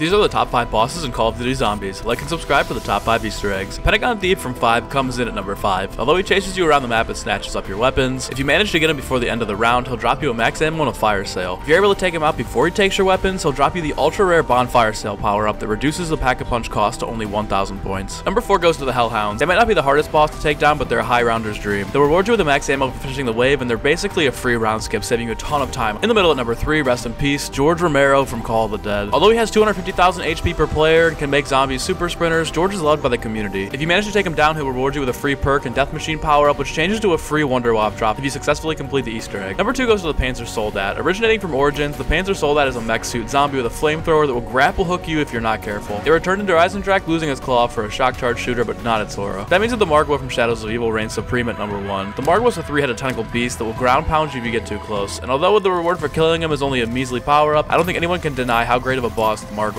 These are the top 5 bosses in Call of Duty Zombies. Like and subscribe for the top 5 Easter eggs. Pentagon Thief from 5 comes in at number 5. Although he chases you around the map and snatches up your weapons, if you manage to get him before the end of the round, he'll drop you a max ammo and a fire sale. If you're able to take him out before he takes your weapons, he'll drop you the ultra rare bonfire sale power up that reduces the pack-a-punch cost to only 1,000 points. Number 4 goes to the Hellhounds. They might not be the hardest boss to take down, but they're a high rounder's dream. They'll reward you with a max ammo for finishing the wave, and they're basically a free round skip, saving you a ton of time. In the middle at number 3, rest in peace, George Romero from Call of the Dead. Although he has 250,000 HP per player and can make zombies super sprinters, George is loved by the community. If you manage to take him down, he'll reward you with a free perk and death machine power up, which changes to a free Wonder Waff drop if you successfully complete the Easter egg. Number 2 goes to the Panzer Soldat. Originating from Origins, the Panzer Soldat is a mech suit zombie with a flamethrower that will grapple hook you if you're not careful. They returned into Eisendrak, losing his claw for a shock charge shooter, but not its aura. That means that the Margo from Shadows of Evil reigns supreme at number 1. The Margo is a 3-headed tentacle beast that will ground pound you if you get too close, and although the reward for killing him is only a measly power up, I don't think anyone can deny how great of a boss the Margo